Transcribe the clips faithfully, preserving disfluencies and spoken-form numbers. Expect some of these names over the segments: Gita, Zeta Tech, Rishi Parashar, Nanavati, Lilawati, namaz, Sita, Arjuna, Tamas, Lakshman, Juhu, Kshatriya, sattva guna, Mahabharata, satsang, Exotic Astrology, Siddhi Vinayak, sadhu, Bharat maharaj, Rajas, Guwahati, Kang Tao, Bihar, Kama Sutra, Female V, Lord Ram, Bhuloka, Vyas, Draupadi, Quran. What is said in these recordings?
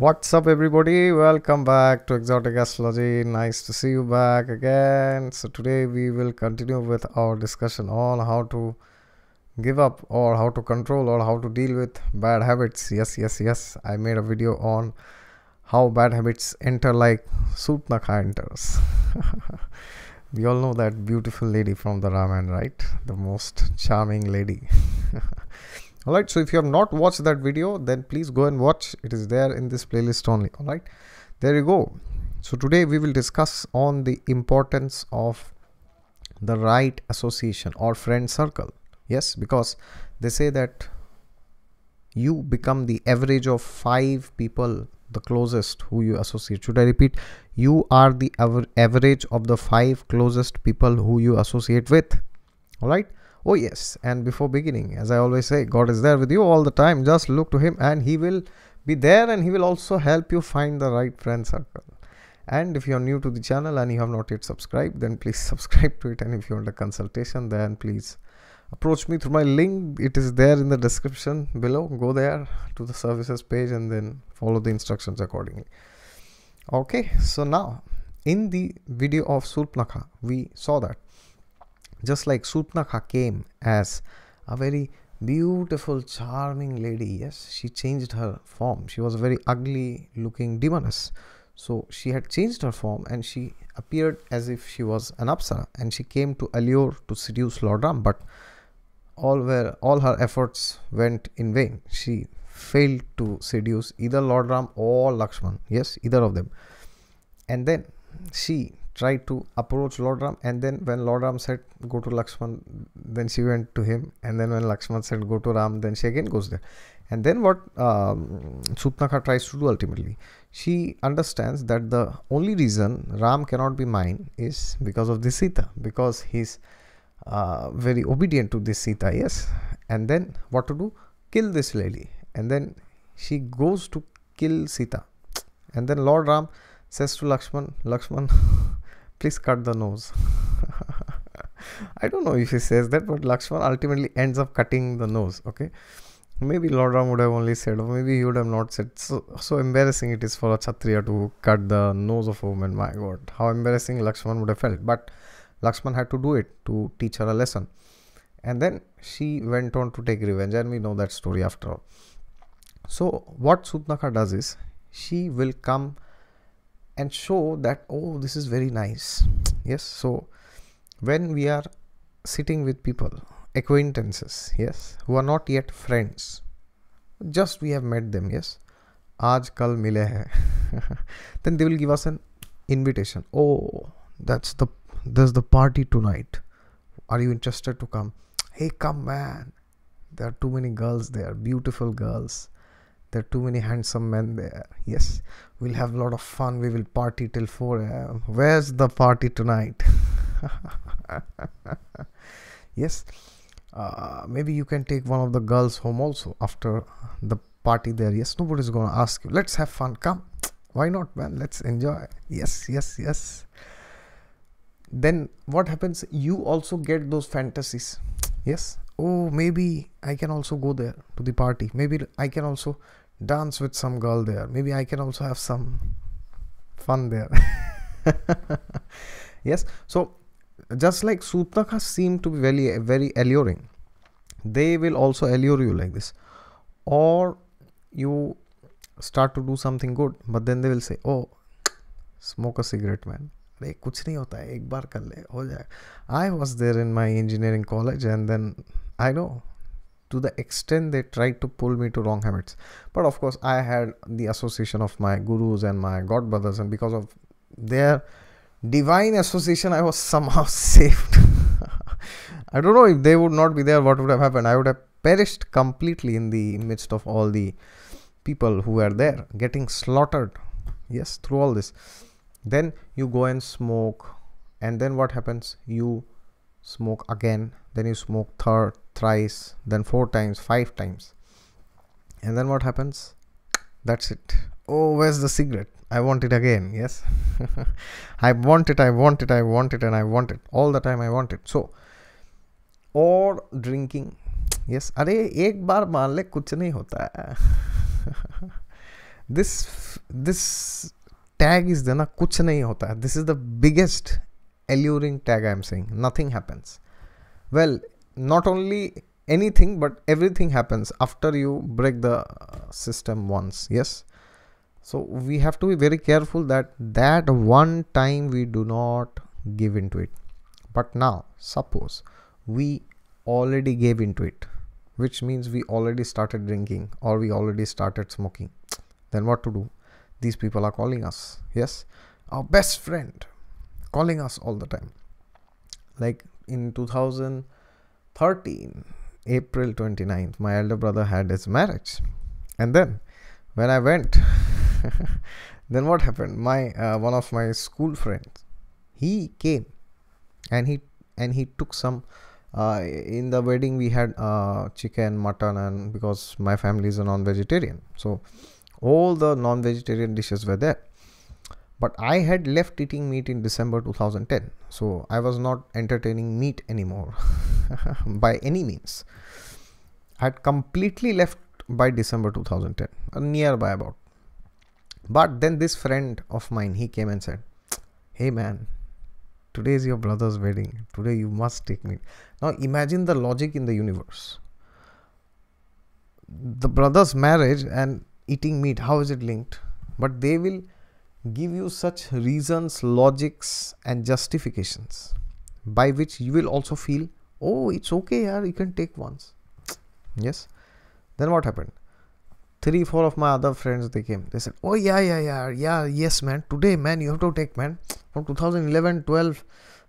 What's up everybody, welcome back to Exotic Astrology. Nice to see you back again. So today we will continue with our discussion on how to give up or how to control or how to deal with bad habits. Yes, yes, yes. I made a video on how bad habits enter like Surpanakha enters. We all know that beautiful lady from the Ramayan, right? The most charming lady. Alright, so if you have not watched that video, then please go and watch. It is there in this playlist only. Alright, there you go. So today we will discuss on the importance of the right association or friend circle. Yes, because they say that you become the average of five people, the closest who you associate. Should I repeat? You are the aver average of the five closest people who you associate with. Alright. Oh yes, and before beginning, as I always say, God is there with you all the time. Just look to Him and He will be there, and He will also help you find the right friend circle. And if you are new to the channel and you have not yet subscribed, then please subscribe to it. And if you want a consultation, then please approach me through my link. It is there in the description below. Go there to the services page and then follow the instructions accordingly. Okay, so now in the video of Surpanakha, we saw that just like Surpanakha came as a very beautiful, charming lady, yes, she changed her form. She was a very ugly looking demoness. So she had changed her form and she appeared as if she was an Apsara, and she came to allure, to seduce Lord Ram, but all, were, all her efforts went in vain. She failed to seduce either Lord Ram or Lakshman, yes, either of them. And then she tried to approach Lord Ram, and then when Lord Ram said go to Lakshman, then she went to him, and then when Lakshman said go to Ram, then she again goes there. And then what um, Surpanakha tries to do ultimately, she understands that the only reason Ram cannot be mine is because of the Sita, because he's uh, very obedient to this Sita, yes. And then what to do? Kill this lady. And then she goes to kill Sita, and then Lord Ram says to Lakshman, Lakshman, please cut the nose. I don't know if he says that, but Lakshman ultimately ends up cutting the nose, okay? Maybe Lord Ram would have only said, or maybe he would have not said. So, so embarrassing it is for a Kshatriya to cut the nose of a woman. My God, how embarrassing Lakshman would have felt. But Lakshman had to do it to teach her a lesson. And then she went on to take revenge, and we know that story after all. So what Surpanakha does is, she will come and show that, oh, this is very nice. Yes, so when we are sitting with people, acquaintances, yes, who are not yet friends, just we have met them, yes, aaj kal mile hai, then they will give us an invitation. Oh, that's the, there's the party tonight. Are you interested to come? Hey, come man, there are too many girls there, beautiful girls. There are too many handsome men there. Yes, we'll have a lot of fun. We will party till four A M Where's the party tonight? Yes, uh, maybe you can take one of the girls home also after the party there. Yes, nobody's going to ask you. Let's have fun. Come. Why not, man? Let's enjoy. Yes, yes, yes. Then what happens? You also get those fantasies. Yes. Oh, maybe I can also go there to the party. Maybe I can also dance with some girl there. Maybe I can also have some fun there. Yes. So just like Surpanakha seem to be very, very alluring, they will also allure you like this. Or you start to do something good, but then they will say, oh, smoke a cigarette, man. Kuch nahi hota hai, ek baar kar le, ho jayega. I was there in my engineering college, and then I know to the extent they tried to pull me to wrong habits. But of course, I had the association of my gurus and my god brothers, and because of their divine association, I was somehow saved. I don't know, if they would not be there, what would have happened? I would have perished completely in the midst of all the people who were there, getting slaughtered, yes, through all this. Then you go and smoke, and then what happens? You smoke again, then you smoke third, thrice, then four times, five times. And then what happens? That's it. Oh, where's the cigarette? I want it again, yes. I want it, I want it, I want it, and I want it. All the time I want it. So, or drinking, yes. Arey, ek baar maan le, kuch nahi hota hai. this this tag is dena kuch nahi hota. This is the biggest alluring tag I am saying. Nothing happens. Well, not only anything, but everything happens after you break the system once. Yes. So we have to be very careful that that one time we do not give into it. But now suppose we already gave into it, which means we already started drinking or we already started smoking. Then what to do? These people are calling us. Yes. Our best friend calling us all the time. Like in two thousand thirteen, April twenty-ninth, my elder brother had his marriage. And then when I went, then what happened? My uh, one of my school friends, he came and he and he took some uh, in the wedding. We had uh, chicken, mutton, and because my family is a non-vegetarian, so all the non-vegetarian dishes were there. But I had left eating meat in December two thousand ten. So I was not entertaining meat anymore by any means. I had completely left by December two thousand ten, nearby about. But then this friend of mine, he came and said, hey man, today is your brother's wedding. Today you must take meat. Now imagine the logic in the universe. The brother's marriage and eating meat, how is it linked? But they will give you such reasons, logics and justifications by which you will also feel, oh, it's okay, yaar, you can take once. Yes. Then what happened? Three, four of my other friends, they came. They said, oh, yeah, yeah, yeah, yeah, yes, man. Today, man, you have to take, man. From two thousand eleven, twelve,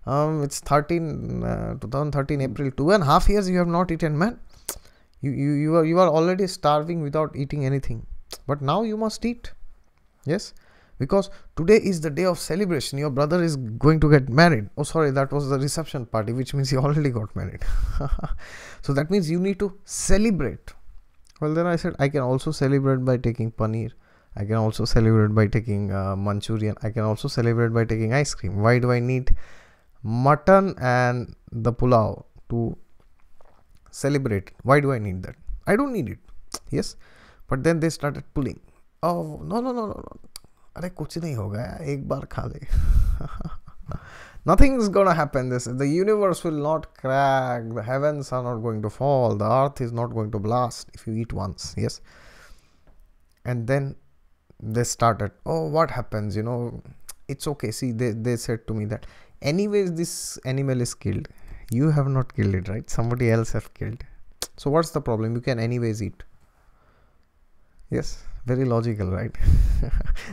um, it's thirteen, uh, two thousand thirteen, April, two and a half years you have not eaten, man. You, you, you, are, you are already starving without eating anything. But now you must eat. Yes. Because today is the day of celebration. Your brother is going to get married. Oh, sorry, that was the reception party, which means he already got married. So that means you need to celebrate. Well, then I said, I can also celebrate by taking paneer. I can also celebrate by taking uh, Manchurian. I can also celebrate by taking ice cream. Why do I need mutton and the pulao to celebrate? Why do I need that? I don't need it. Yes. But then they started pulling. Oh, no, no, no, no, no. Arey kuch nahi hoga, ek baar kha le. Nothing is gonna happen. This the universe will not crack. The heavens are not going to fall. The earth is not going to blast if you eat once. Yes. And then they started. Oh, what happens? You know, it's okay. See, they they said to me that anyways, this animal is killed. You have not killed it, right? Somebody else have killed. So what's the problem? You can anyways eat. Yes. Very logical, right?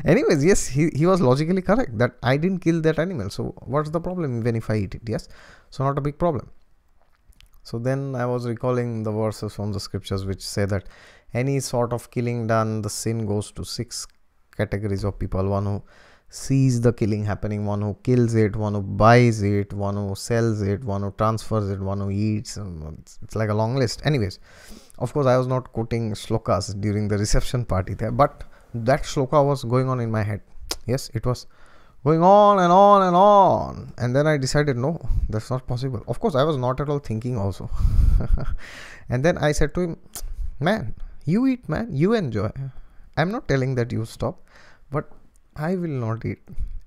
Anyways, yes, he, he was logically correct that I didn't kill that animal. So what's the problem even if I eat it? Yes. So not a big problem. So then I was recalling the verses from the scriptures which say that any sort of killing done, the sin goes to six categories of people. One who sees the killing happening, one who kills it, one who buys it, one who sells it, one who transfers it, one who eats. It's like a long list. Anyways, of course, I was not quoting shlokas during the reception party there, but that shloka was going on in my head. Yes, it was going on and on and on. And then I decided, no, that's not possible. Of course, I was not at all thinking also. And then I said to him, man, you eat, man, you enjoy. I'm not telling that you stop, but I will not eat.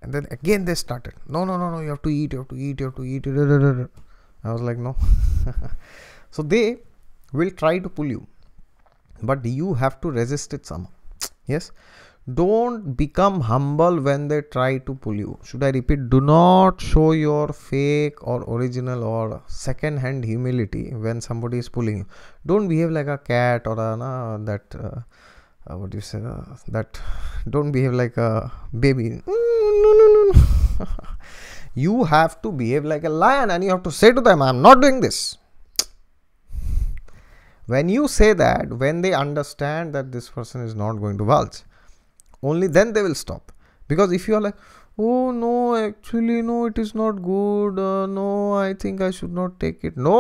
And then again they started. No, no, no, no, you have to eat, you have to eat, you have to eat. I was like, no. So they will try to pull you, but you have to resist it somehow. Yes. Don't become humble when they try to pull you. Should I repeat? Do not show your fake or original or second-hand humility when somebody is pulling you. Don't behave like a cat or a, uh, that... Uh, Uh, what do you say? Uh, that don't behave like a baby. Mm, no, no, no. You have to behave like a lion and you have to say to them, I'm not doing this. When you say that, when they understand that this person is not going to vulge, only then they will stop. Because if you are like, oh no, actually, no, it is not good. Uh, no, I think I should not take it. No,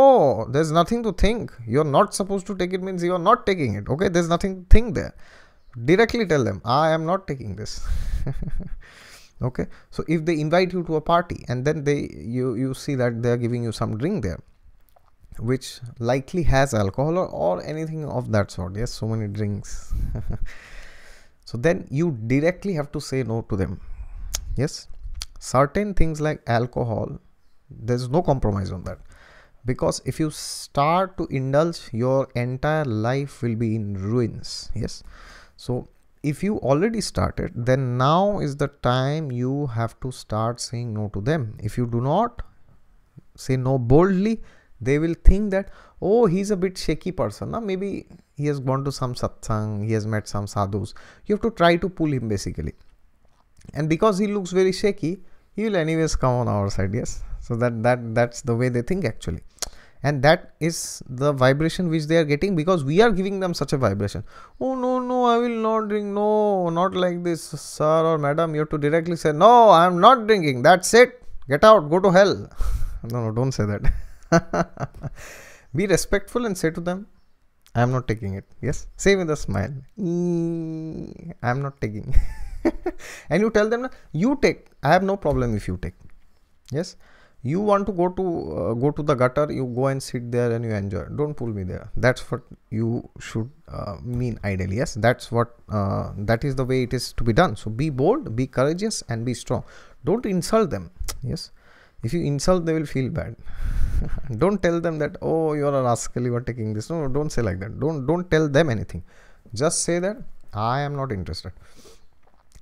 there's nothing to think. You're not supposed to take it means you're not taking it. Okay, there's nothing to think there. Directly tell them, I am not taking this. Okay, so if they invite you to a party and then they you, you see that they're giving you some drink there, which likely has alcohol or, or anything of that sort. Yes, so many drinks. So then you directly have to say no to them. Yes, certain things like alcohol, there's no compromise on that. Because if you start to indulge, your entire life will be in ruins. Yes. So if you already started, then now is the time you have to start saying no to them. If you do not say no boldly, they will think that, oh, he's a bit shaky person. Now maybe he has gone to some satsang, he has met some sadhus. You have to try to pull him basically. And because he looks very shaky, he will anyways come on our side. Yes. So that, that, that's the way they think actually. And that is the vibration which they are getting because we are giving them such a vibration. Oh, no, no, I will not drink. No, not like this, sir or madam. You have to directly say, no, I am not drinking. That's it. Get out. Go to hell. No, no, don't say that. Be respectful and say to them, I am not taking it. Yes. Say with a smile. I am not taking. And you tell them, you take. I have no problem if you take. Yes. You want to go to uh, go to the gutter, you go and sit there and you enjoy. Don't pull me there. That's what you should uh, mean ideally. Yes, that's what uh, that is the way it is to be done. So be bold, be courageous and be strong. Don't insult them. Yes, if you insult, they will feel bad. Don't tell them that, oh, you are a rascal, you are taking this. No, no, don't say like that. Don't don't tell them anything. Just say that I am not interested.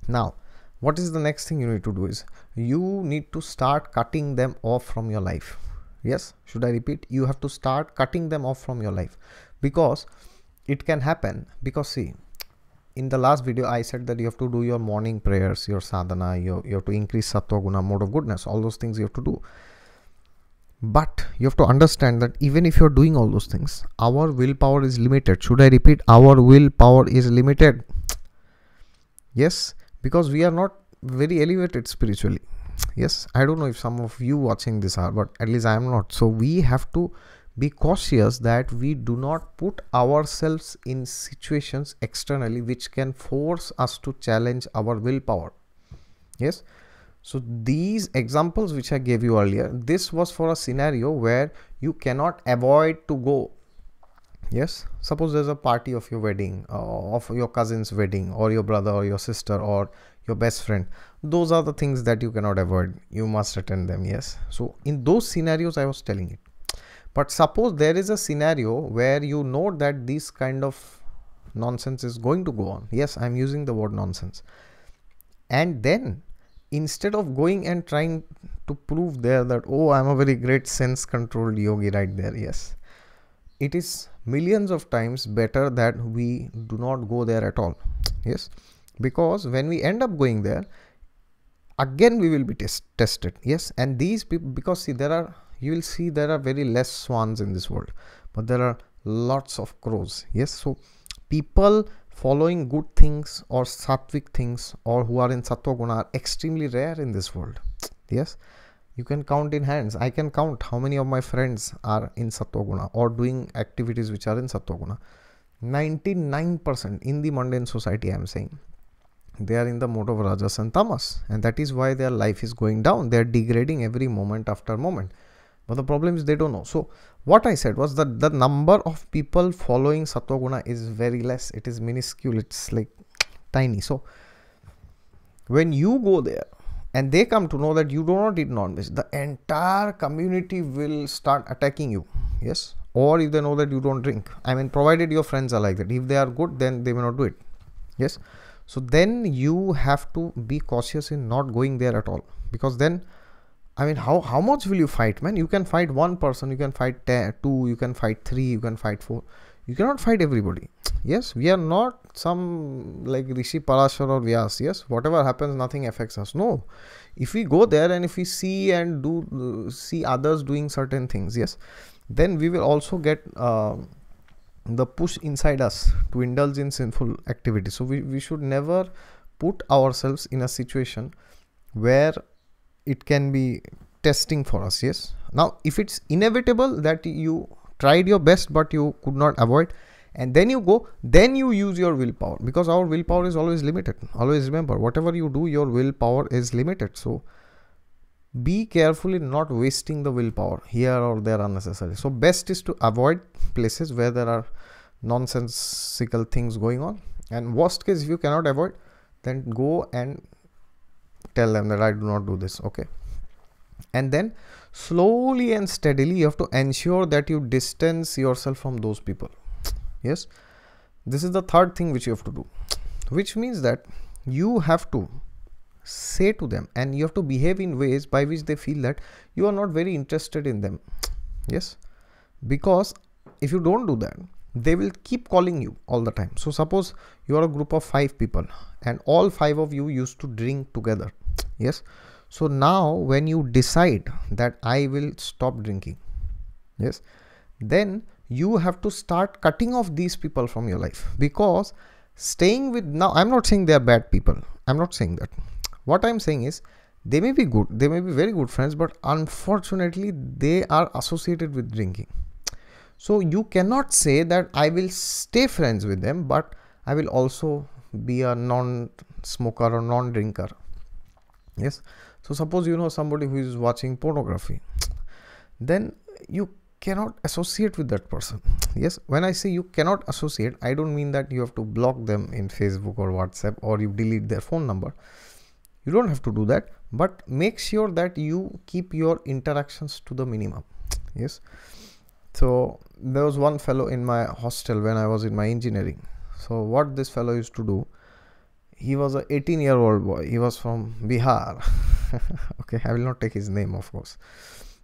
Now, what is the next thing you need to do is, you need to start cutting them off from your life. Yes, should I repeat? You have to start cutting them off from your life because it can happen. Because see, in the last video, I said that you have to do your morning prayers, your sadhana, you, you have to increase sattva guna, mode of goodness, all those things you have to do. But you have to understand that even if you're doing all those things, our willpower is limited. Should I repeat? Our willpower is limited. Yes. Because we are not very elevated spiritually. Yes, I don't know if some of you watching this are, but at least I am not. So we have to be cautious that we do not put ourselves in situations externally which can force us to challenge our willpower. Yes. So these examples which I gave you earlier, this was for a scenario where you cannot avoid to go. Yes, suppose there's a party of your wedding, uh, of your cousin's wedding, or your brother or your sister or your best friend. Those are the things that you cannot avoid. You must attend them. Yes. So in those scenarios, I was telling it. But suppose there is a scenario where you know that this kind of nonsense is going to go on. Yes, I'm using the word nonsense. And then instead of going and trying to prove there that, oh, I'm a very great sense controlled yogi right there. Yes. It is millions of times better that we do not go there at all. Yes, because when we end up going there, again we will be test tested. Yes, and these people, because see, there are, you will see there are very less swans in this world, but there are lots of crows. Yes, so people following good things or sattvic things or who are in sattva guna are extremely rare in this world. Yes. You can count in hands. I can count how many of my friends are in sattva guna or doing activities which are in sattva guna. ninety-nine percent in the mundane society, I am saying, they are in the mode of Rajas and Tamas. And that is why their life is going down. They are degrading every moment after moment. But the problem is they don't know. So what I said was that the number of people following sattva guna is very less. It is minuscule. It's like tiny. So when you go there, and they come to know that you do not eat non-veg, the entire community will start attacking you. Yes. Or if they know that you don't drink. I mean, provided your friends are like that. If they are good, then they may not do it. Yes. So then you have to be cautious in not going there at all. Because then, I mean, how, how much will you fight, man? You can fight one person. You can fight two. You can fight three. You can fight four. You cannot fight everybody. Yes, we are not some like Rishi Parashar or Vyas. Yes, whatever happens, nothing affects us. No, if we go there and if we see and do uh, see others doing certain things, yes, then we will also get uh, the push inside us to indulge in sinful activity. So we, we should never put ourselves in a situation where it can be testing for us. Yes. Now, if it's inevitable that you tried your best, but you could not avoid, and then you go, then you use your willpower, because our willpower is always limited. Always remember, whatever you do, your willpower is limited. So be careful in not wasting the willpower here or there unnecessarily. So best is to avoid places where there are nonsensical things going on And worst case, if you cannot avoid, then go and tell them that I do not do this, okay? And then slowly and steadily you have to ensure that you distance yourself from those people. Yes, this is the third thing which you have to do, which means that you have to say to them and you have to behave in ways by which they feel that you are not very interested in them. Yes, because if you don't do that, they will keep calling you all the time. So suppose you are a group of five people and all five of you used to drink together. Yes, so now when you decide that I will stop drinking, yes, then you have to start cutting off these people from your life, because staying with, now I'm not saying they are bad people, I'm not saying that. What I'm saying is they may be good, they may be very good friends, but unfortunately they are associated with drinking. So you cannot say that I will stay friends with them, but I will also be a non-smoker or non-drinker. Yes. So suppose you know somebody who is watching pornography, then you cannot associate with that person. Yes. When I say you cannot associate, I don't mean that you have to block them in Facebook or WhatsApp or you delete their phone number. You don't have to do that, but make sure that you keep your interactions to the minimum. Yes. So there was one fellow in my hostel when I was in my engineering. So what this fellow used to do, he was an eighteen year old boy. He was from Bihar. Okay, I will not take his name, of course.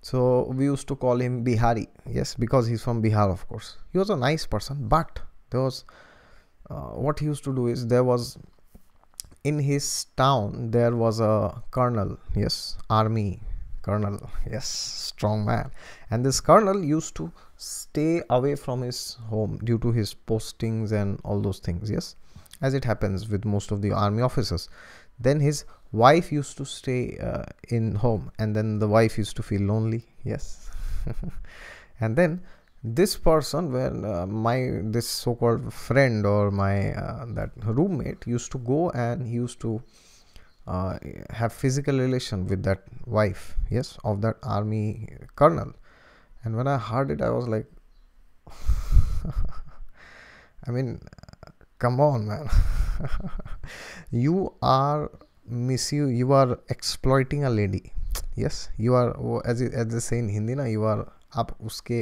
So we used to call him Bihari. Yes, because he's from Bihar, of course. He was a nice person, but there was uh, what he used to do is, there was in his town, there was a colonel. Yes, army colonel, yes, strong man. And this colonel used to stay away from his home due to his postings and all those things. Yes, as it happens with most of the army officers. Then his wife used to stay uh, in home, and then the wife used to feel lonely. Yes. And then this person, well, uh, my this so-called friend or my uh, that roommate used to go and he used to Uh, have physical relation with that wife, yes, of that army colonel. And when I heard it, I was like, I mean, come on, man. You are miss you you are exploiting a lady. Yes, you are, as as they say in Hindi, na, you are aap uske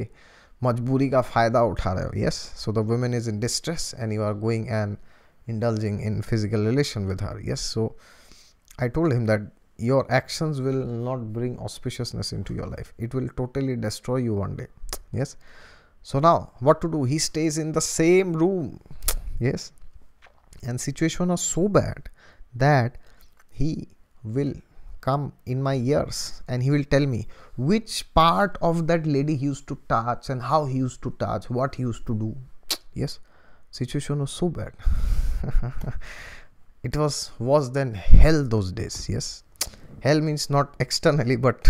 majboori ka fayda utha rahe ho. Yes, so the woman is in distress and you are going and indulging in physical relation with her. Yes, so I told him that your actions will not bring auspiciousness into your life. It will totally destroy you one day. Yes. So now what to do? He stays in the same room. Yes. And situation was so bad that he will come in my ears and he will tell me which part of that lady he used to touch and how he used to touch, what he used to do. Yes. Situation was so bad. It was worse than hell those days. Yes, hell means not externally, but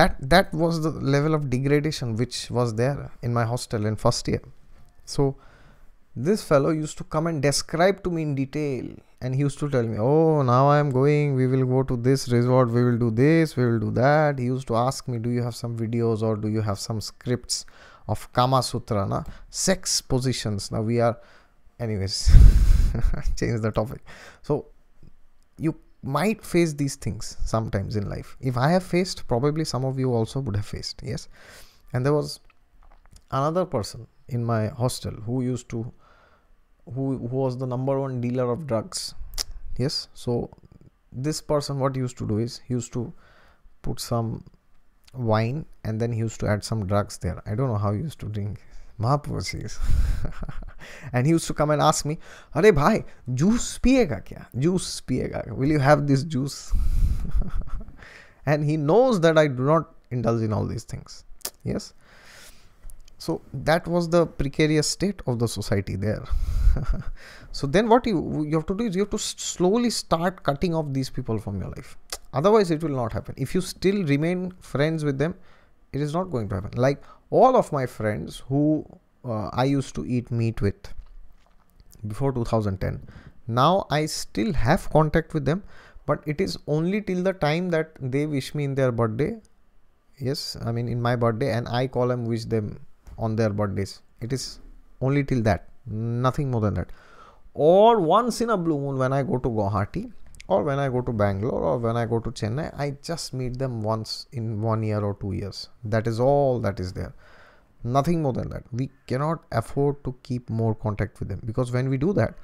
that that was the level of degradation which was there in my hostel in first year. So this fellow used to come and describe to me in detail, and he used to tell me, oh, now I am going, we will go to this resort, we will do this, we will do that. He used to ask me, do you have some videos or do you have some scripts of Kama Sutra, na? Sex positions. Now we are, anyways, change the topic. So you might face these things sometimes in life. If I have faced, probably some of you also would have faced. Yes. And there was another person in my hostel who used to who, who was the number one dealer of drugs. Yes. So this person, what he used to do is, he used to put some wine and then he used to add some drugs there. I don't know how he used to drink. Mahapurushis. And he used to come and ask me, "Arey bhai, juice piyega kya? Juice piyega? Will you have this juice?" And he knows that I do not indulge in all these things. Yes. So that was the precarious state of the society there. So then what you, you have to do is, you have to slowly start cutting off these people from your life. Otherwise it will not happen. If you still remain friends with them, it is not going to happen. Like all of my friends who uh, I used to eat meat with before two thousand ten, now I still have contact with them, but it is only till the time that they wish me in their birthday. Yes, I mean in my birthday, and I call them, wish them on their birthdays. It is only till that. nothing more than that. Or once in a blue moon when I go to Guwahati, or when I go to Bangalore, or when I go to Chennai, I just meet them once in one year or two years. That is all that is there. Nothing more than that. We cannot afford to keep more contact with them, because when we do that,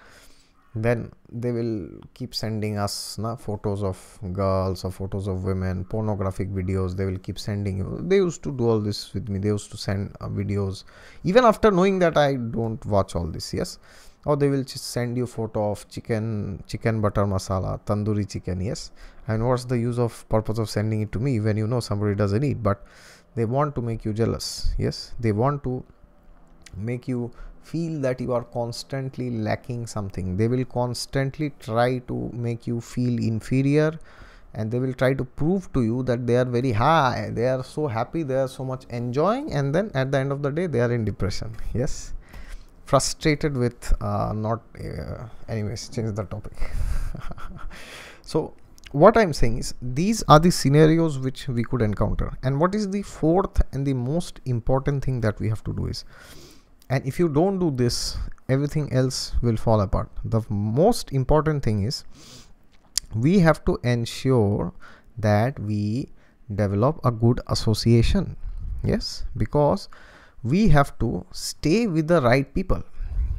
then they will keep sending us na, photos of girls or photos of women, pornographic videos. They will keep sending you. They used to do all this with me. They used to send uh, videos even after knowing that I don't watch all this. Yes. Or they will just send you photo of chicken, chicken butter masala, tandoori chicken, yes. And what's the use of purpose of sending it to me when you know somebody doesn't eat? But they want to make you jealous, yes. They want to make you feel that you are constantly lacking something. They will constantly try to make you feel inferior, and they will try to prove to you that they are very high. They are so happy, they are so much enjoying, and then at the end of the day, they are in depression, yes. Frustrated with uh, not uh, anyways, change the topic. So what I'm saying is, these are the scenarios which we could encounter. And what is the fourth and the most important thing that we have to do is, and if you don't do this, everything else will fall apart. The most important thing is, we have to ensure that we develop a good association, yes, because we have to stay with the right people,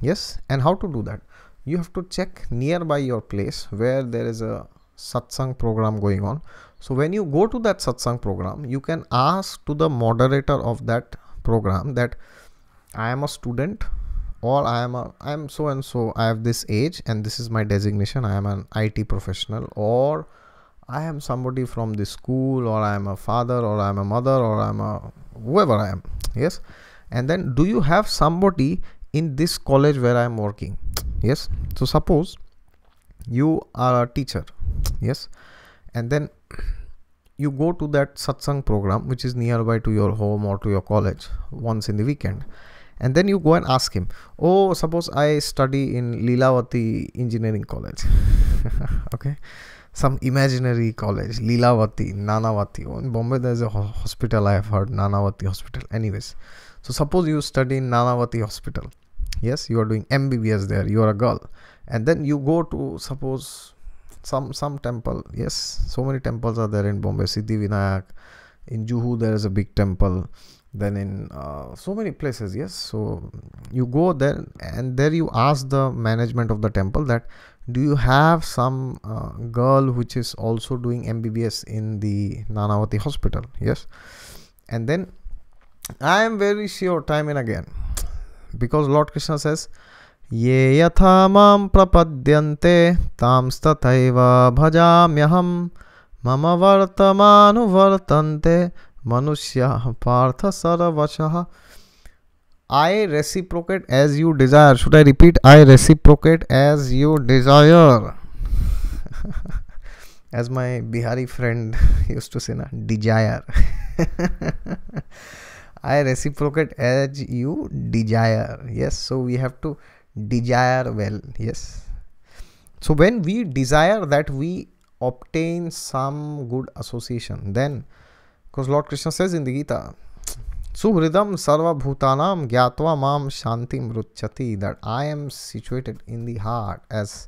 yes. And how to do that? You have to check nearby your place where there is a satsang program going on. So when you go to that satsang program, you can ask to the moderator of that program that I am a student, or I am a, I am so and so, I have this age and this is my designation, I am an I T professional, or I am somebody from this school, or I am a father, or I am a mother, or I am a whoever I am, yes. And then, do you have somebody in this college where I am working? Yes. So suppose you are a teacher, yes, and then you go to that satsang program which is nearby to your home or to your college once in the weekend, and then you go and ask him, oh, suppose I study in Lilawati Engineering College, okay, some imaginary college, Lilawati, Nanavati. Oh, in Bombay there is a ho hospital I have heard, Nanavati hospital. Anyways, so suppose you study in Nanavati hospital, yes, you are doing M B B S there, you are a girl, and then you go to suppose some some temple, yes, so many temples are there in Bombay, Siddhi Vinayak, in Juhu there is a big temple, then in uh, so many places, yes. So you go there, and there you ask the management of the temple that, do you have some uh, girl which is also doing M B B S in the Nanavati hospital? Yes. And then I am very sure time and again, because Lord Krishna says, Ye yatha mam prapadyante tam stathaiva bhajamyaham mama vartamanu vartante manushya partha saravachaha. I reciprocate as you desire. Should I repeat? I reciprocate as you desire. As my Bihari friend used to say, na, desire. I reciprocate as you desire. Yes, so we have to desire well. Yes. So when we desire that, we obtain some good association. Then, because Lord Krishna says in the Gita, Suhridam sarva bhutanam gyatva mam shantim ruchati, that I am situated in the heart as,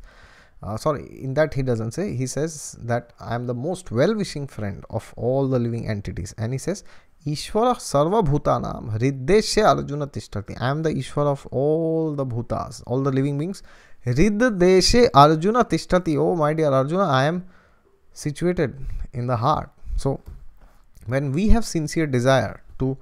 uh, sorry, in that he doesn't say, he says that I am the most well-wishing friend of all the living entities. And he says, Ishvara sarva bhutanam hriddeshe arjuna tishtati. I am the Ishvara of all the bhutas, all the living beings. Hriddeshe arjuna tishtati. Oh my dear Arjuna, I am situated in the heart. So, when we have sincere desire to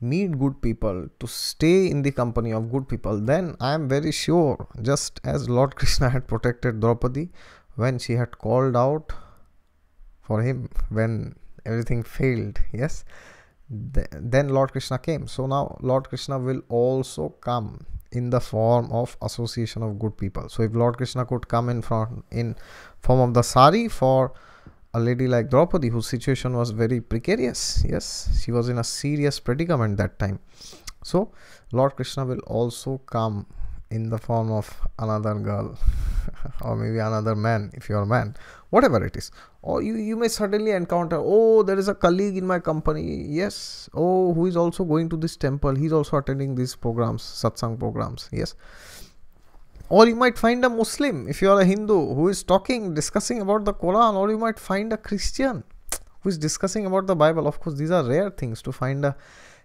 meet good people, to stay in the company of good people, then I am very sure, just as Lord Krishna had protected Draupadi when she had called out for him when everything failed, yes, Th then Lord Krishna came. So now Lord Krishna will also come in the form of association of good people. So if Lord Krishna could come in front in form of the sari for a lady like Draupadi, whose situation was very precarious, yes, she was in a serious predicament that time, so Lord Krishna will also come in the form of another girl or maybe another man if you are a man, whatever it is. Or you, you may suddenly encounter, oh, there is a colleague in my company, yes, oh, who is also going to this temple, he is also attending these programs, satsang programs, yes. Or you might find a Muslim, if you are a Hindu, who is talking, discussing about the Quran, or you might find a Christian who is discussing about the Bible. Of course, these are rare things to find a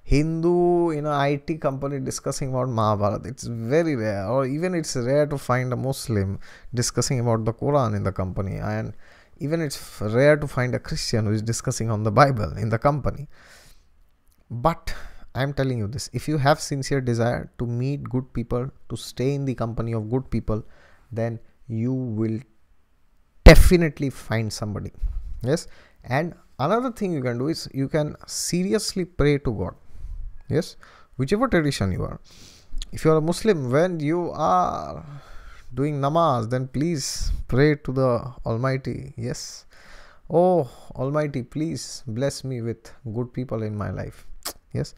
Hindu in an I T company discussing about Mahabharata. It's very rare, or even it's rare to find a Muslim discussing about the Quran in the company, and even it's rare to find a Christian who is discussing on the Bible in the company. But I'm telling you this, if you have sincere desire to meet good people, to stay in the company of good people, then you will definitely find somebody. Yes. And another thing you can do is you can seriously pray to God. Yes, whichever tradition you are. If you are a Muslim, when you are doing namaz, then please pray to the Almighty. Yes. Oh, Almighty, please bless me with good people in my life. Yes.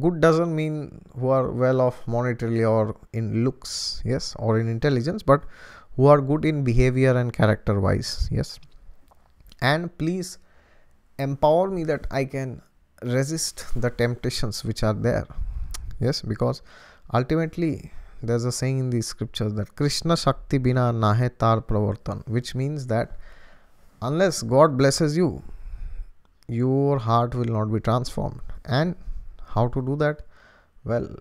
Good doesn't mean who are well off monetarily or in looks, yes, or in intelligence, but who are good in behavior and character wise. Yes. And please empower me that I can resist the temptations which are there. Yes, because ultimately there's a saying in the scriptures that Krishna Shakti Bina Nahe Tar Pravartan, which means that unless God blesses you, your heart will not be transformed. And how to do that? Well,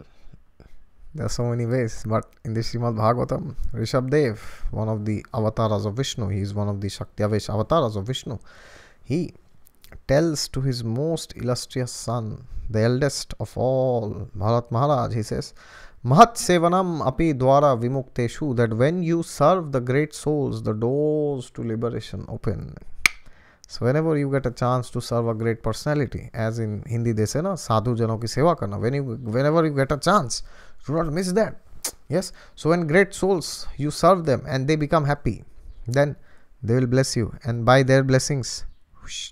there are so many ways, but in the Srimad Bhagavatam, Rishab Dev, one of the avatars of Vishnu, he is one of the Shakti-avesh avatars of Vishnu, he tells to his most illustrious son, the eldest of all, Bharat Maharaj, he says, Mahat Sevanam Api Dwara Vimukteshu, that when you serve the great souls, the doors to liberation open. So whenever you get a chance to serve a great personality, as in Hindi they say, na, sadhu jano ki seva karna, when you, whenever you get a chance, do not miss that. Yes. So when great souls, you serve them and they become happy, then they will bless you. And by their blessings, whoosh,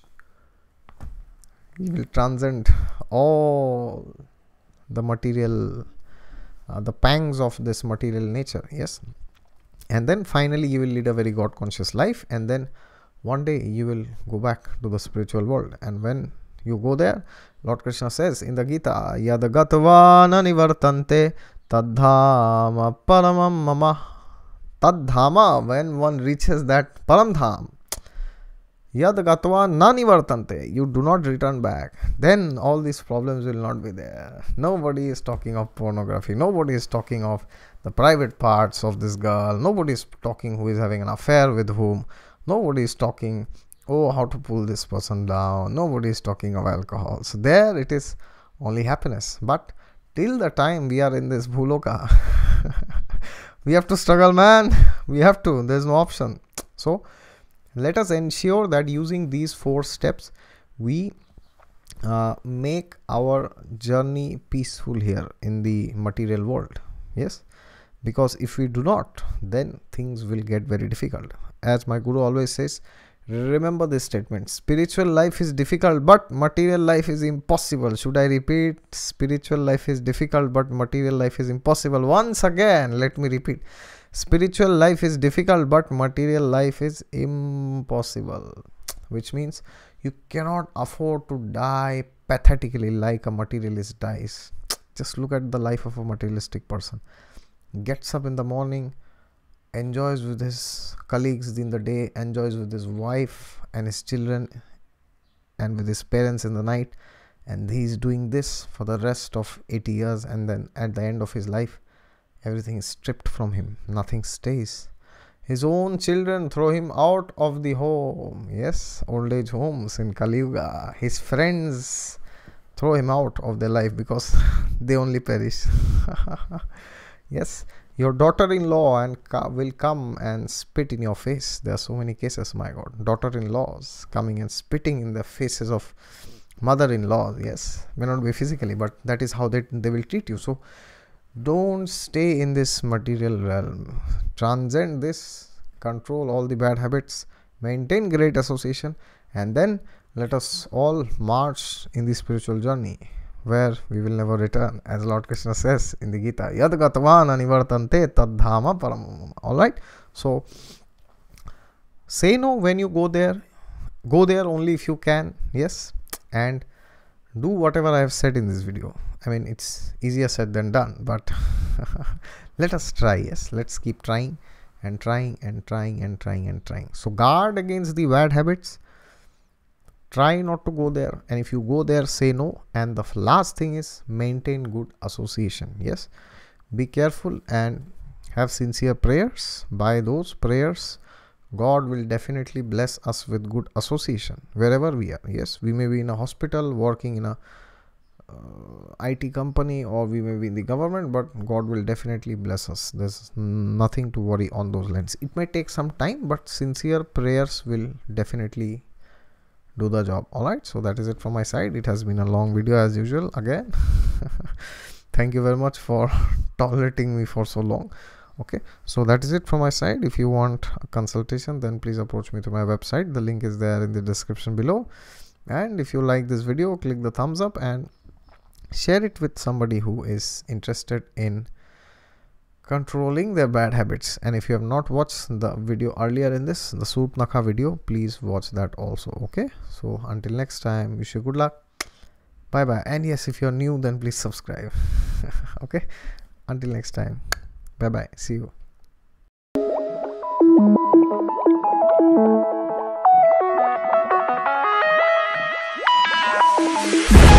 you will transcend all the material, uh, the pangs of this material nature. Yes. And then finally you will lead a very God conscious life. And then one day you will go back to the spiritual world. And when you go there, Lord Krishna says in the Gita, Yad gatvana nivartante taddhama paramam mama. Taddhama, when one reaches that paramdham, Yad gatvana nivartante, you do not return back, then all these problems will not be there. Nobody is talking of pornography. Nobody is talking of the private parts of this girl. Nobody is talking who is having an affair with whom. Nobody is talking, oh, how to pull this person down. Nobody is talking of alcohol. So there it is only happiness. But till the time we are in this Bhuloka, we have to struggle, man. We have to. There is no option. So let us ensure that using these four steps, we uh, make our journey peaceful here in the material world. Yes. Because if we do not, then things will get very difficult. As my guru always says, remember this statement, spiritual life is difficult, but material life is impossible. Should I repeat? Spiritual life is difficult, but material life is impossible. Once again, let me repeat. Spiritual life is difficult, but material life is impossible. Which means you cannot afford to die pathetically like a materialist dies. Just look at the life of a materialistic person. Gets up in the morning, enjoys with his colleagues in the day, enjoys with his wife and his children and with his parents in the night, and he is doing this for the rest of eighty years, and then at the end of his life everything is stripped from him, nothing stays. His own children throw him out of the home, yes, old age homes in Kali Yuga. His friends throw him out of their life because they only perish. Yes, your daughter-in-law and will come and spit in your face. There are so many cases, my God. Daughter-in-laws coming and spitting in the faces of mother-in-law. Yes, may not be physically, but that is how they, they will treat you. So, don't stay in this material realm. Transcend this, control all the bad habits, maintain great association, and then let us all march in the spiritual journey where we will never return, as Lord Krishna says in the Gita, yad gatavana nivartante tad dhama paramam. Alright, so say no when you go there, go there only if you can, yes, and do whatever I have said in this video. I mean, it's easier said than done, but let us try, yes, let's keep trying and trying and trying and trying and trying. So guard against the bad habits. Try not to go there, and if you go there, say no. And the last thing is maintain good association. Yes, be careful and have sincere prayers. By those prayers, God will definitely bless us with good association wherever we are. Yes, we may be in a hospital, working in a uh, I T company, or we may be in the government, but God will definitely bless us. There's nothing to worry on those lines. It may take some time, but sincere prayers will definitely do the job. Alright, so that is it from my side. It has been a long video as usual again. Thank you very much for tolerating me for so long. Okay, so that is it from my side. If you want a consultation, then please approach me to my website. The link is there in the description below. And if you like this video, click the thumbs up and share it with somebody who is interested in controlling their bad habits. And if you have not watched the video earlier in this, the Surpanakha video, please watch that also. Okay, so until next time, wish you good luck. Bye bye. And yes, if you're new, then please subscribe. Okay, until next time, bye bye. See you.